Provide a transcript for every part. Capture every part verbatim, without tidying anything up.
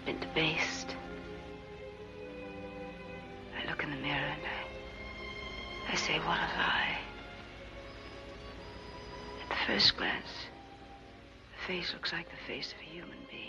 I've been debased. I look in the mirror and I, I say, what a lie. At the first glance, the face looks like the face of a human being.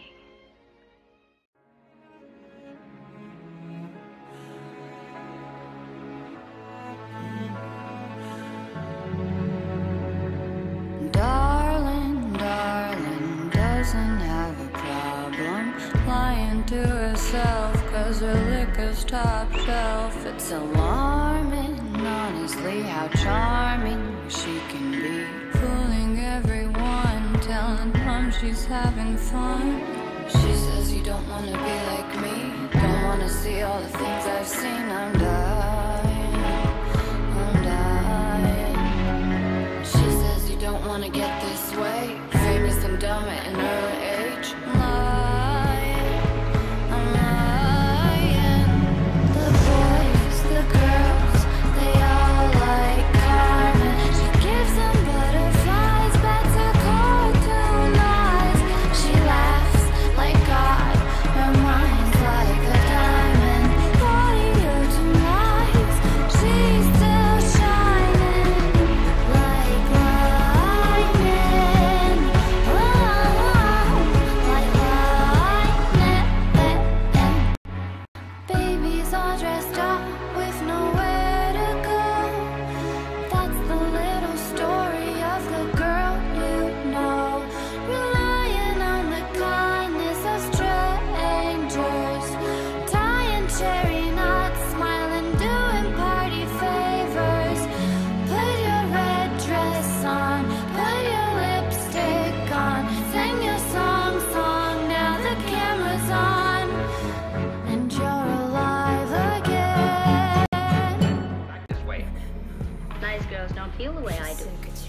To herself, cause her liquor's top shelf. It's alarming, honestly, how charming she can be. Fooling everyone, telling mom she's having fun. She says you don't wanna be like me, don't wanna see all the things I've seen. I'm dying, I'm dying. She says you don't wanna get this way, famous and dumb at an early age.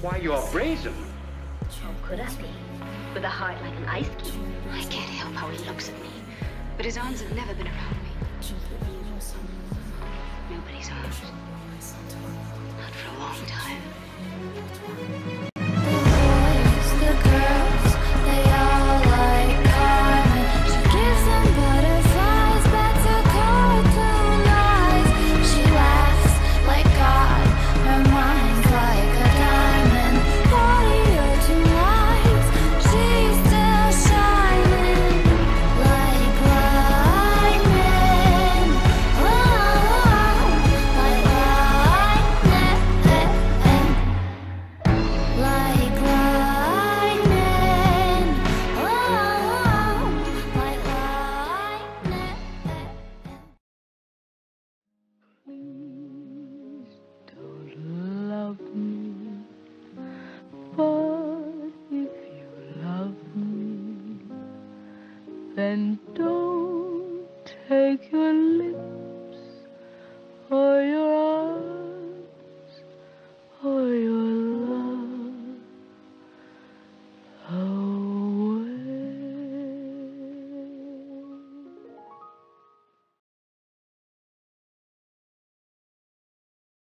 Why, you're brazen. How could I be? With a heart like an ice cube. I can't help how he looks at me. But his arms have never been around me. Nobody's arms. Not for a long time. The boys, the girls, they all like Carmen. She gives them butterflies, bats are cold tone eyes. She laughs like God, her mind's like a then don't take your lips